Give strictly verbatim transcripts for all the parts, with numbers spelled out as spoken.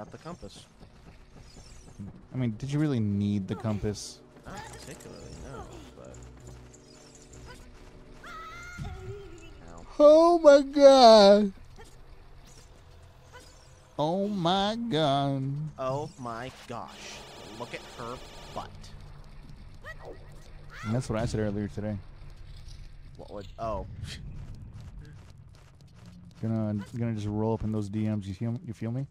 got the compass. I mean, did you really need the compass? Not particularly, no, but... Ow. Oh my god! Oh my god. Oh my gosh. Look at her butt. And that's what I said earlier today. What would... Oh. Gonna, gonna just roll up in those D Ms, you feel, you feel me?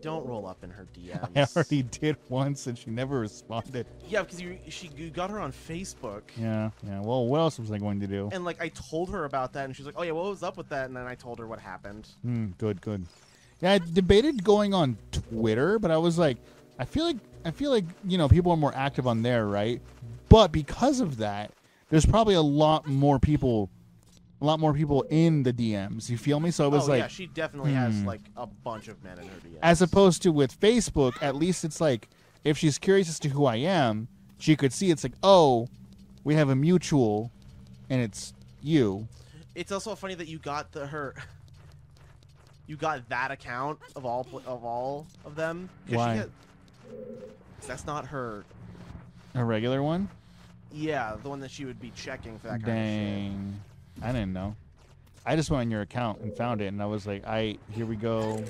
Don't roll up in her D Ms. I already did once and she never responded. Yeah, because you she you got her on Facebook. Yeah, yeah. Well, what else was I going to do? And like I told her about that and she's like, "Oh yeah, what was up with that?" And then I told her what happened. Mm, good, good. Yeah, I debated going on Twitter, but I was like, I feel like I feel like, you know, people are more active on there, right? But because of that, there's probably a lot more people A lot more people in the D Ms. You feel me? So it was oh, like, yeah, she definitely hmm. has like a bunch of men in her D Ms. As opposed to with Facebook, at least it's like, if she's curious as to who I am, she could see it's like, oh, we have a mutual, and it's you. It's also funny that you got the her, you got that account of all of all of them. Why? She had, that's not her. A regular one. Yeah, the one that she would be checking for that kind Dang. of shit. I didn't know. I just went on your account and found it, and I was like, "All right, here we go."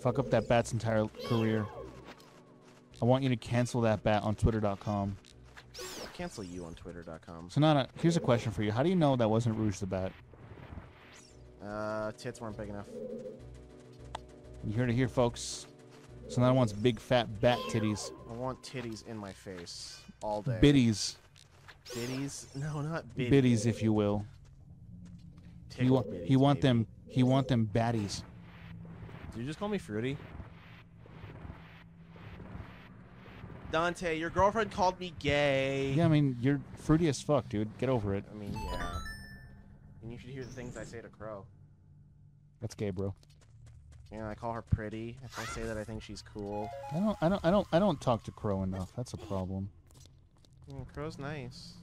Fuck up that bat's entire career. I want you to cancel that bat on Twitter dot com. I'll cancel you on Twitter dot com. So, Nana, here's a question for you. How do you know that wasn't Rouge the Bat? Uh, tits weren't big enough. You heard it here, folks. So Nana wants big, fat bat titties. I want titties in my face all day. Bitties. Biddies? No, not biddies. Biddies, if you will. He want, biddies, he want them. He want them baddies. Did you just call me fruity? Dante, your girlfriend called me gay. Yeah, I mean, you're fruity as fuck, dude. Get over it. I mean, yeah. And you should hear the things I say to Crow. That's gay, bro. Yeah, I call her pretty. If I say that, I think she's cool. I don't. I don't. I don't. I don't talk to Crow enough. That's a problem. Mm, Crow's nice.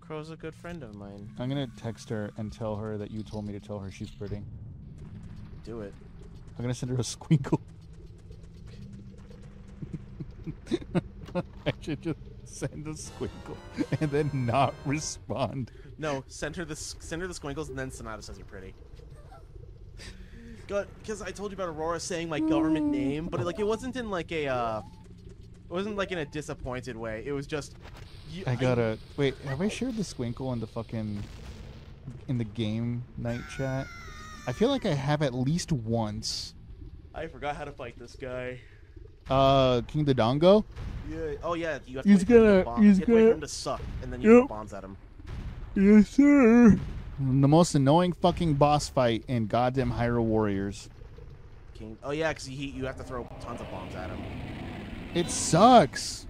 Crow's a good friend of mine. I'm gonna text her and tell her that you told me to tell her she's pretty. Do it. I'm gonna send her a squinkle. I should just send a squinkle and then not respond. No, send her the send her the squinkles and then Sonata says you're pretty. God, because I told you about Aurora saying my government name, but it, like it wasn't in like a. Uh, It wasn't like in a disappointed way. It was just. You, I gotta I, wait. Have I shared the squinkle in the fucking in the game night chat? I feel like I have at least once. I forgot how to fight this guy. Uh, King Dodongo. Yeah. Oh yeah. You have to he's gonna. Bomb. He's you gonna. Wait him to suck, and then you yep. bombs at him. Yes, sir. The most annoying fucking boss fight in goddamn Hyrule Warriors. King. Oh yeah, because he you have to throw tons of bombs at him. It sucks.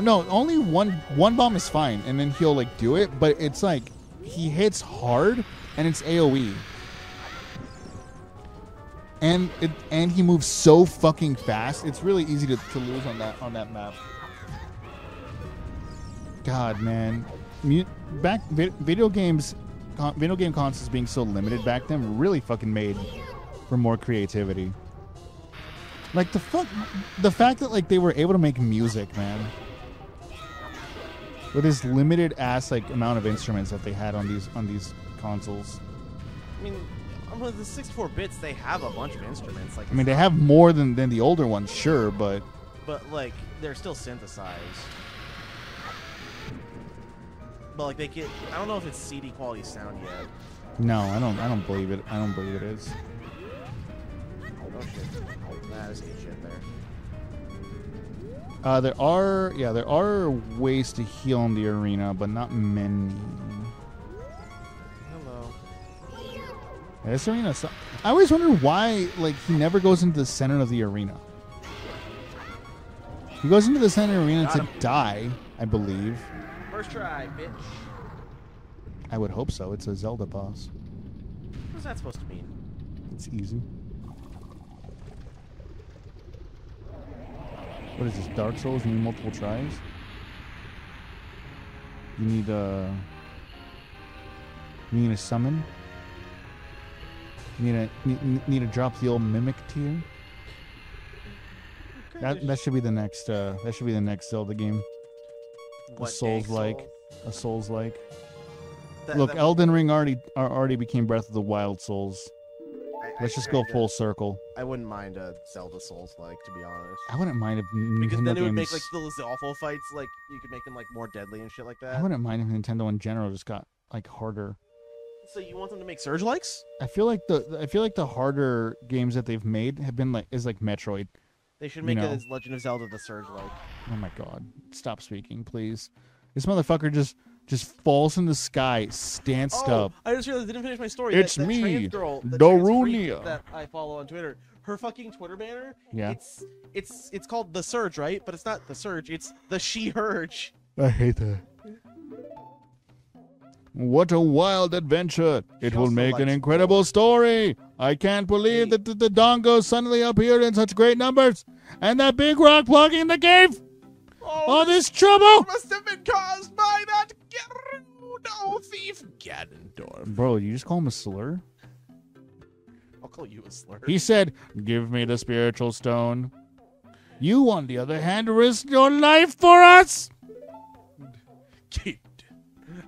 No, only one one bomb is fine, and then he'll like do it. But it's like he hits hard, and it's AoE, and it and he moves so fucking fast. It's really easy to, to lose on that on that map. God, man, back video games, video game consoles being so limited back then really fucking made for more creativity. Like, the fuck, the fact that, like, they were able to make music, man. With this limited-ass, like, amount of instruments that they had on these on these consoles. I mean, on the sixty-four bits, they have a bunch of instruments. Like, I mean, they have more than, than the older ones, sure, but... But, like, they're still synthesized. But, like, they get... I don't know if it's C D-quality sound yet. No, I don't, I don't believe it. I don't believe it is. Oh, shit. Nah, that's good shit there. Uh, there are, yeah, there are ways to heal in the arena, but not many. Hello. Yeah, this arena, so I always wonder why, like, he never goes into the center of the arena. He goes into the center arena Got to him. die, I believe. First try, bitch. I would hope so. It's a Zelda boss. What's that supposed to mean? It's easy. What is this? Dark Souls? You need multiple tries? You need a... Uh, you need a summon? Need a need, need to drop the old mimic tier. That that should be the next. Uh, that should be the next Zelda game. A Souls-like, a Souls-like. Look, that Elden Ring already already became Breath of the Wild Souls. I, Let's I, just I, go I, full circle. I wouldn't mind a Zelda Souls-like, to be honest. I wouldn't mind if because Nintendo then it would games... make like those awful fights. Like you could make them like more deadly and shit like that. I wouldn't mind if Nintendo in general just got like harder. So you want them to make Surge-likes? I feel like the I feel like the harder games that they've made have been like is like Metroid. They should make you know. a Legend of Zelda The Surge like. Oh my god. Stop speaking, please. This motherfucker just just falls in the sky, stands oh, up. I just realized I didn't finish my story. It's that, that me, trans girl, that Dorunia. That I follow on Twitter. Her fucking Twitter banner, yeah. it's it's it's called The Surge, right? But it's not The Surge, it's The She-Hurge. I hate that. What a wild adventure. It will make an incredible story. I can't believe that the, the Dongos suddenly appeared in such great numbers. And that big rock blocking the cave. Oh, all this trouble must have been caused by that Gerudo thief Ganondorf. Bro, you just call him a slur? I'll call you a slur. He said, give me the spiritual stone. You, on the other hand, risked your life for us. Keep.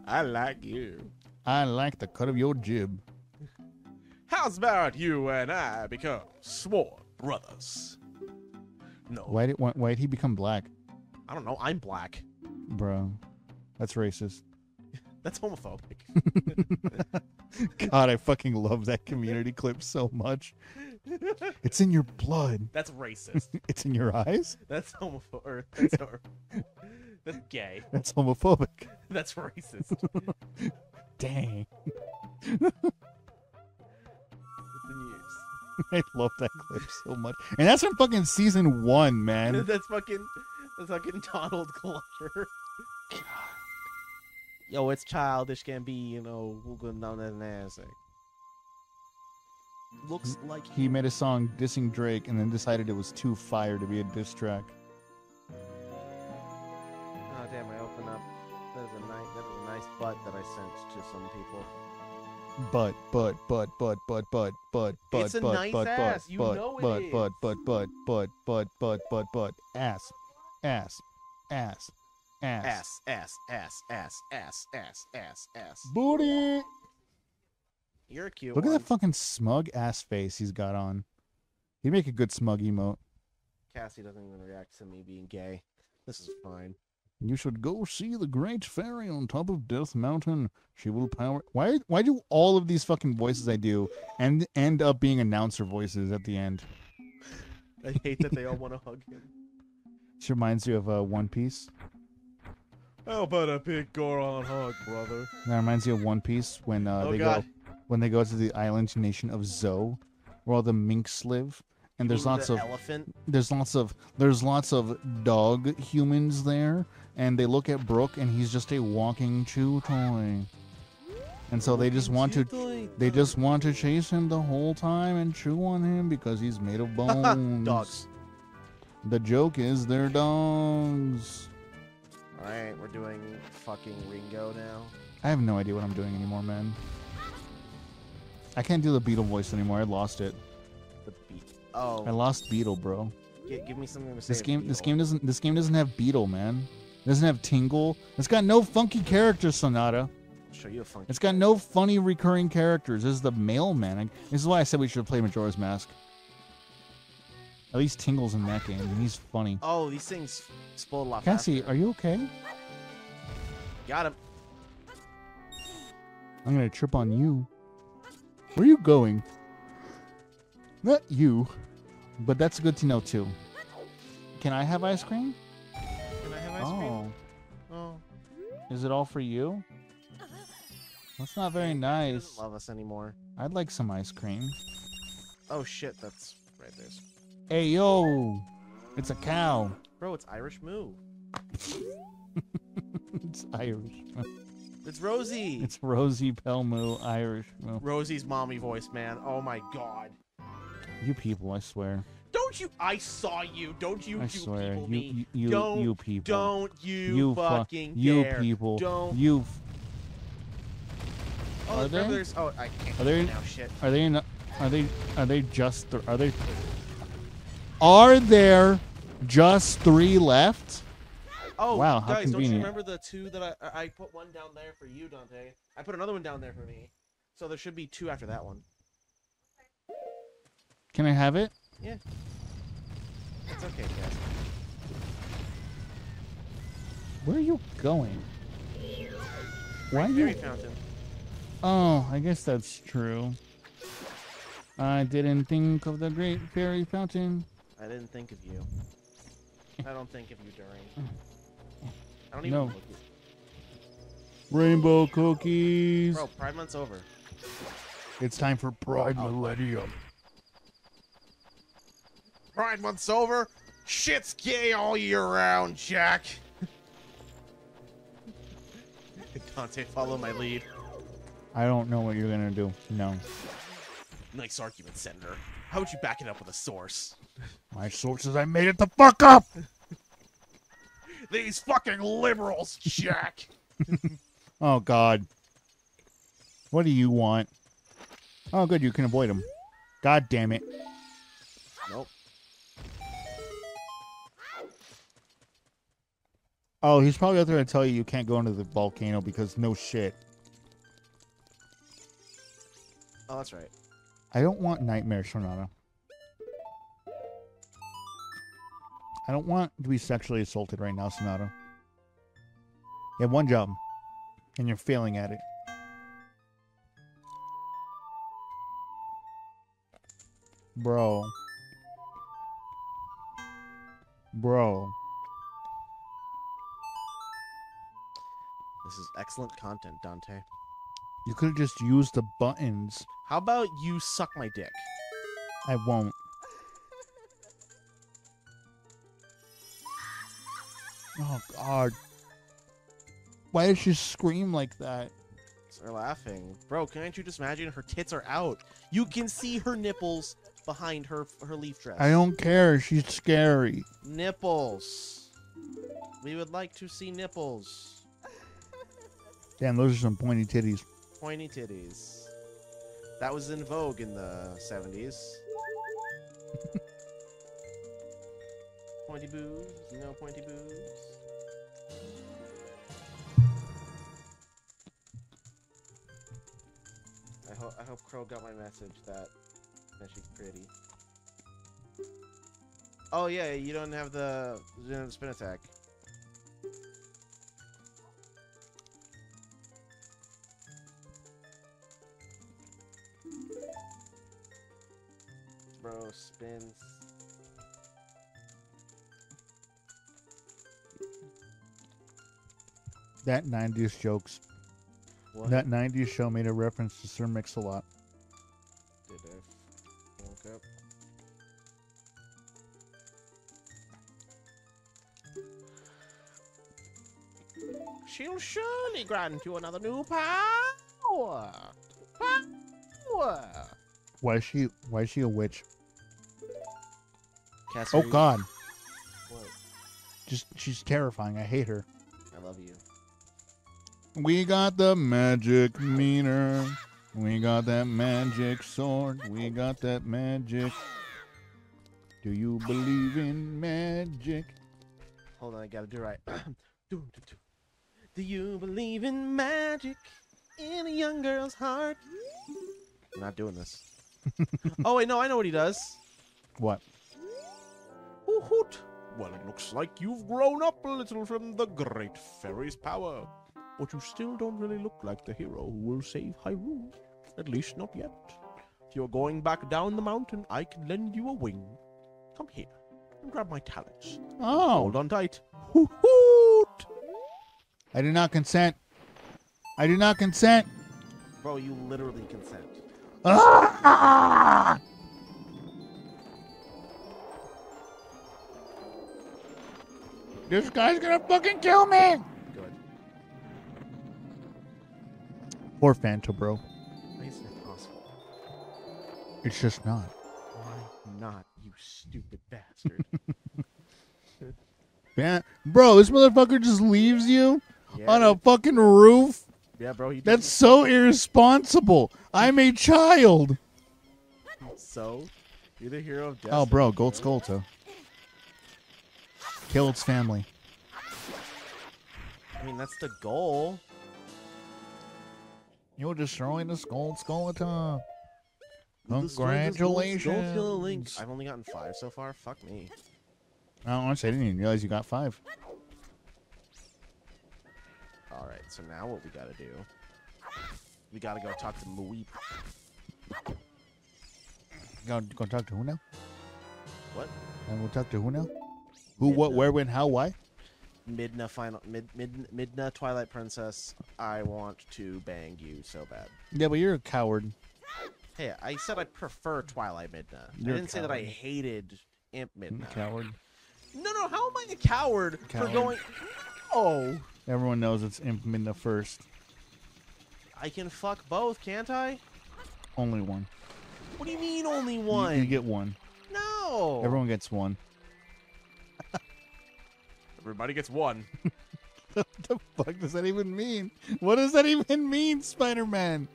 I like you. I like the cut of your jib. How's about you and I become sworn brothers? No. Why did why, why did he become black? I don't know. I'm black. Bro, that's racist. That's homophobic. God, I fucking love that community clip so much. It's in your blood. That's racist. It's in your eyes? That's homophobic. That's horrible. That's gay. That's homophobic. That's racist. Dang. It's in years. I love that clip so much. And that's from fucking season one, man. That's fucking that's fucking Donald Glover. God. Yo, it's childish can be, you know, we'll go down that nasty. Looks like he made a song dissing Drake and then decided it was too fire to be a diss track. Damn, I open up. That is a nice, that is a nice butt that I sent to some people. But, but, but, but, but, but, but, but, it's a but, nice but, ass. But, you but, know but, it but, but, but, but, but, but, but, but, ass, ass, ass, ass, ass, ass, ass, ass, ass, ass, ass, booty. You're a cute. Look one. At that fucking smug ass face he's got on. He'd make a good smug emote. Cassie doesn't even react to me being gay. This is fine. You should go see the great fairy on top of Death Mountain. She will power. Why? Why do all of these fucking voices I do and end up being announcer voices at the end? I hate that they all want to hug him. This reminds you of uh, One Piece. How about a big Goron hug, brother? That reminds you of One Piece when uh, oh, they God. go when they go to the island nation of Zou, where all the minks live. And there's lots of elephant. There's lots of there's lots of dog humans there, and they look at Brooke, and he's just a walking chew toy, and so they just want to they just want to chase him the whole time and chew on him because he's made of bones. Dogs. The joke is they're dogs. All right, we're doing fucking Ringo now. I have no idea what I'm doing anymore, man. I can't do the Beatle voice anymore. I lost it. The Beatle. Oh. I lost Beetle, bro. G give me something to say. This game, this game doesn't, this game doesn't have Beetle, man. It doesn't have Tingle. It's got no funky characters, Sonata. I'll show you a funky. It's got no funny recurring characters. This is the mailman. I, this is why I said we should play Majora's Mask. At least Tingle's in that game, and he's funny. Oh, these things explode a lot. Cassie, faster. Are you okay? Got him. I'm gonna trip on you. Where are you going? Not you, but that's good to know too. Can I have ice cream? Can I have ice cream? Oh. Oh. Is it all for you? That's not very nice. He doesn't love us anymore. I'd like some ice cream. Oh shit, that's right there. Hey yo, it's a cow. Bro, it's Irish Moo. It's Irish. It's Rosie. It's Rosie Pelmoo Irish Moo. Rosie's mommy voice, man. Oh my god. You people, I swear. Don't you? I saw you. Don't you? I you swear. People you, me. You, you, don't, you people. Don't you, you fucking fu dare. You people. Don't you. F oh, are there? There's, oh, I can't. Are there? Now, shit. Are there? No, Are they are they just th are they Are there just three left? Oh wow, how guys, convenient. Don't you remember the two that I I put one down there for you, Dante? I put another one down there for me. So there should be two after that one. Can I have it? Yeah. It's okay, guys. Where are you going? Why are you? Fountain. Oh, I guess that's true. I didn't think of the Great Fairy Fountain. I didn't think of you. I don't think of you during. I don't even no. look at you. Rainbow cookies. Bro, Pride Month's over. It's time for Pride oh. Millennium. Pride Month's over. Shit's gay all year round, Jack. Dante, follow my lead. I don't know what you're gonna do. No. Nice argument, Senator. How would you back it up with a source? My source is I made it the fuck up! These fucking liberals, Jack! Oh, God. What do you want? Oh, good, you can avoid them. God damn it. Nope. Oh, he's probably out there to tell you you can't go into the volcano because no shit. Oh, that's right. I don't want Nightmare Sonata. I don't want to be sexually assaulted right now, Sonata. You have one job, and you're failing at it. Bro. Bro. This is excellent content, Dante. You could have just used the buttons. How about you suck my dick? I won't. Oh, God. Why did she scream like that? They're laughing. Bro, can't you just imagine? Her tits are out. You can see her nipples behind her her leaf dress. I don't care. She's scary. Nipples. We would like to see nipples. Damn, those are some pointy titties. Pointy titties. That was in vogue in the seventies. Pointy boobs, no pointy boobs. I hope I hope Crow got my message that that she's pretty. Oh yeah, you don't have the, you know, the spin attack. Bro, spins. That nineties jokes. What? That nineties show made a reference to Sir Mix-a-Lot. Did I woke up? She'll surely grant you another new power. Power. Why is she? Why is she a witch? Cassidy. Oh God! What? Just she's terrifying. I hate her. I love you. We got the magic meter. We got that magic sword. We got that magic. Do you believe in magic? Hold on, I gotta do it right. do, do, do. do you believe in magic in a young girl's heart? I'm not doing this. Oh wait, no, I know what he does. What? Hoot hoot. Well, it looks like you've grown up a little from the Great Fairy's power. But you still don't really look like the hero who will save Hyrule. At least not yet. If you're going back down the mountain, I can lend you a wing. Come here and grab my talents. Oh. Hold on tight. Hoot hoot. I do not consent. I do not consent. Bro, you literally consent. Ah! This guy's gonna fucking kill me! Good. Poor Fanta, bro. Why is it possible? It's just not. Why not, you stupid bastard? Yeah. Bro, this motherfucker just leaves you yeah, on a fucking roof? Yeah, bro. He That's so irresponsible. I'm a child. So, you're the hero of destiny. Oh, bro, Gold Skolto killed its family. I mean, that's the goal. You're destroying this Gold Skolto. Congratulations. Gold Link. I've only gotten five so far. Fuck me. Oh, honestly, I didn't even realize you got five. All right, so now what we gotta do? We gotta go talk to Muip. Go, go talk to who now? What? And we'll talk to who now? Who? Midna. What? Where? When? How? Why? Midna final. Mid. Mid. Midna Twilight Princess. I want to bang you so bad. Yeah, but you're a coward. Hey, I said I prefer Twilight Midna. You're I didn't say that I hated Imp Midna. Coward. No, no. How am I a coward, coward. for going? Oh. Everyone knows it's Imp Midna first. I can fuck both, can't I? Only one. What do you mean only one? You, you get one. No. Everyone gets one. Everybody gets one. What the fuck does that even mean? What does that even mean, Spider-Man?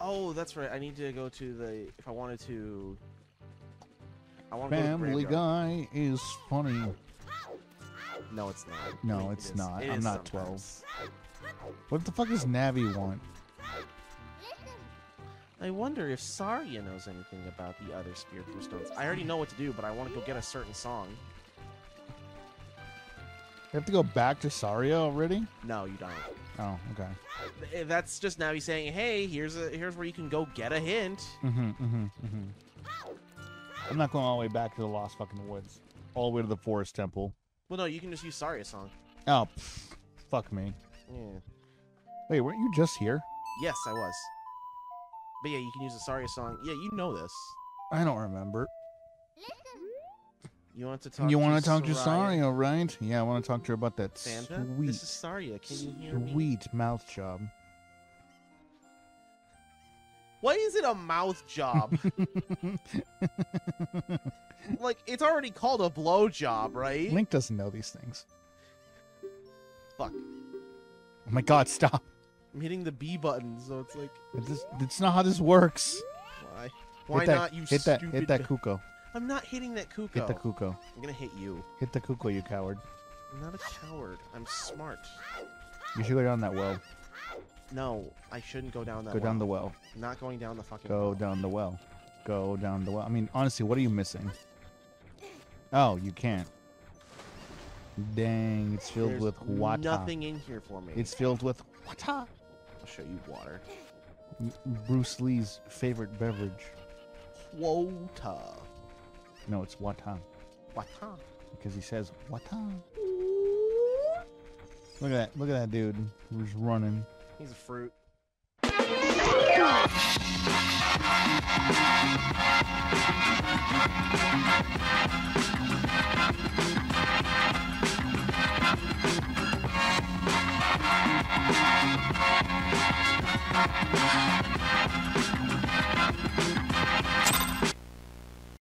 Oh, that's right. I need to go to the... If I wanted to... I want to Family go to Guy is funny. No, it's not. No, I mean, it's it not. It I'm not sometimes. twelve. What the fuck does Navi want? I wonder if Saria knows anything about the other spiritual stones. I already know what to do, but I want to go get a certain song. You have to go back to Saria already? No, you don't. Oh, okay. That's just Navi saying, "Hey, here's a here's where you can go get a hint." Mm-hmm, mm-hmm, mm-hmm. I'm not going all the way back to the Lost fucking Woods, all the way to the Forest Temple. Well, no, you can just use Saria's song. Oh, pff, fuck me. Yeah. Wait, weren't you just here? Yes, I was. But yeah, you can use the Saria song. Yeah, you know this. I don't remember. You want to talk? You want to talk to Saria, right? Yeah, I want to talk to her about that Santa? sweet. This is Saria. Can you hear me? Sweet mouth job. Why is it a mouth job? Like, it's already called a blow job, right? Link doesn't know these things. Fuck. Oh my god, stop. I'm hitting the B button, so it's like... This, that's not how this works. Why? Why that, not, you hit that, stupid... Hit that cuckoo. I'm not hitting that cuckoo. Hit the cuckoo. I'm gonna hit you. Hit the cuckoo, you coward. I'm not a coward. I'm smart. You should go down that well. No, I shouldn't go down that well. Go down the well. I'm not going down the fucking well. Go down the well. Go down the well. I mean, honestly, what are you missing? Oh, you can't. Dang, it's filled There's with water. Nothing in here for me. It's filled with water. I'll show you water. Bruce Lee's favorite beverage. Water. No, it's water. Water. Because he says water. Look at that. Look at that dude who's running. He's a fruit.